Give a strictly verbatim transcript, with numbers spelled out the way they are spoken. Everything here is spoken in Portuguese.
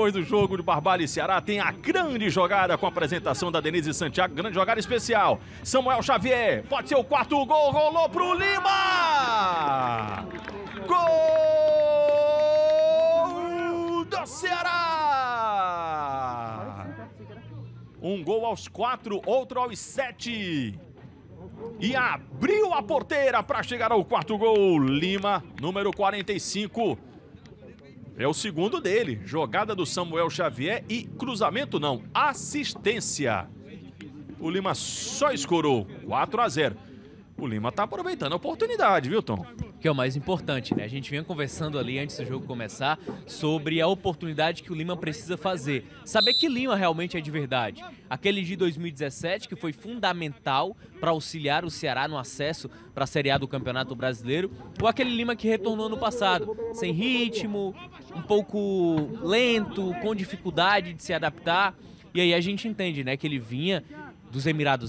depois do jogo de Barbalha e Ceará, tem a grande jogada com a apresentação da Denise Santiago. Grande jogada especial. Samuel Xavier, pode ser o quarto gol, rolou pro Lima! Gol do Ceará! Um gol aos quatro, outro aos sete. E abriu a porteira para chegar ao quarto gol. Lima, número quarenta e cinco. É o segundo dele. Jogada do Samuel Xavier e cruzamento não, assistência. O Lima só escorou. quatro a zero. O Lima tá aproveitando a oportunidade, viu, Tom? Que é o mais importante, né? A gente vinha conversando ali antes do jogo começar sobre a oportunidade que o Lima precisa fazer. Saber que Lima realmente é de verdade. Aquele de dois mil e dezessete que foi fundamental para auxiliar o Ceará no acesso para a Série A do Campeonato Brasileiro. Ou aquele Lima que retornou no passado, sem ritmo, um pouco lento, com dificuldade de se adaptar. E aí a gente entende, né, que ele vinha dos Emirados